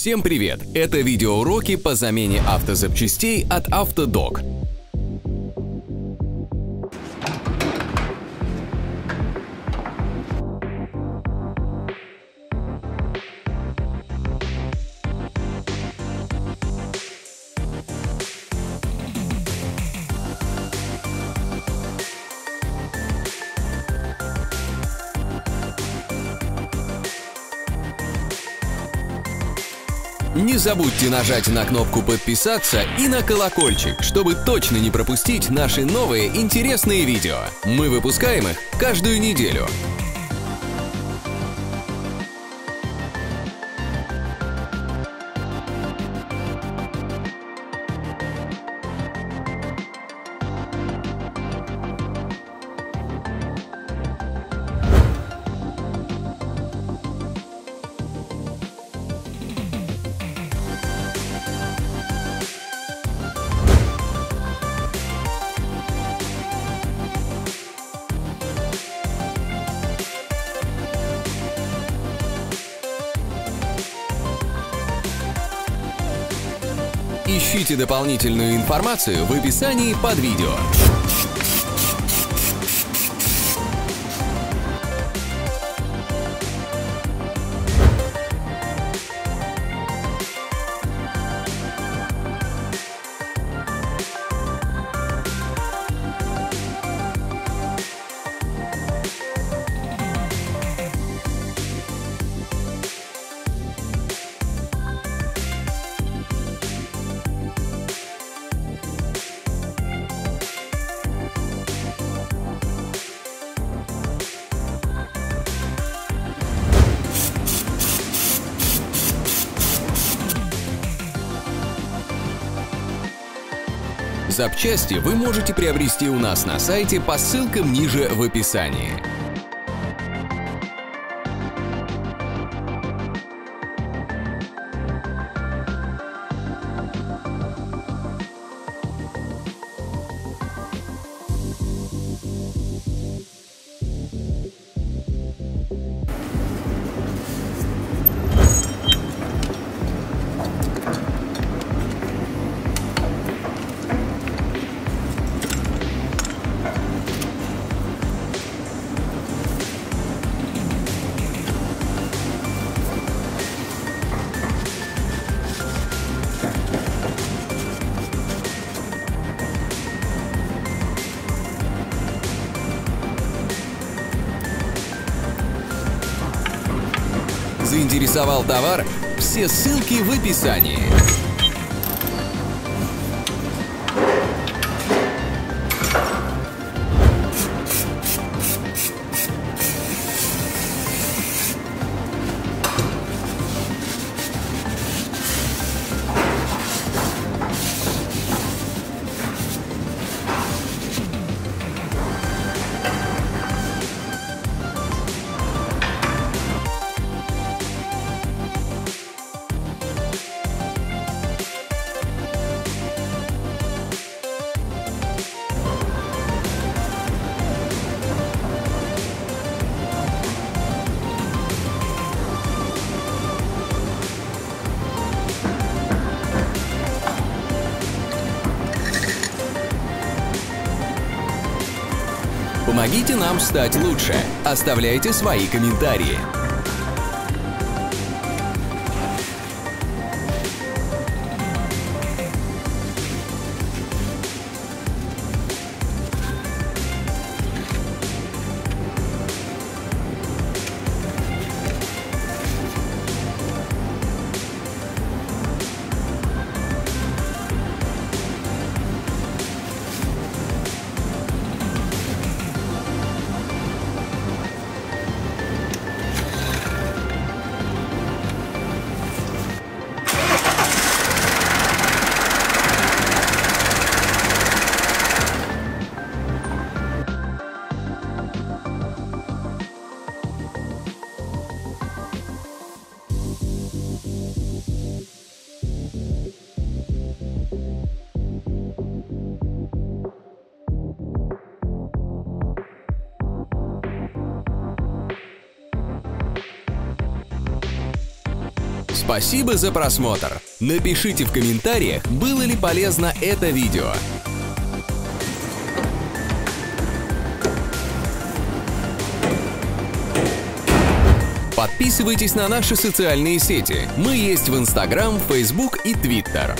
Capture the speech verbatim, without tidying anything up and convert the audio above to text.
Всем привет! Это видеоуроки по замене автозапчастей от Autódoc. Не забудьте нажать на кнопку подписаться и на колокольчик, чтобы точно не пропустить наши новые интересные видео. Мы выпускаем их каждую неделю. Ищите дополнительную информацию в описании под видео. Запчасти вы можете приобрести у нас на сайте по ссылкам ниже в описании. Заинтересовал товар? Все ссылки в описании. Помогите нам стать лучше. Оставляйте свои комментарии. Спасибо за просмотр! Напишите в комментариях, было ли полезно это видео. Подписывайтесь на наши социальные сети. Мы есть в Инстаграм, Фейсбук и Твиттер.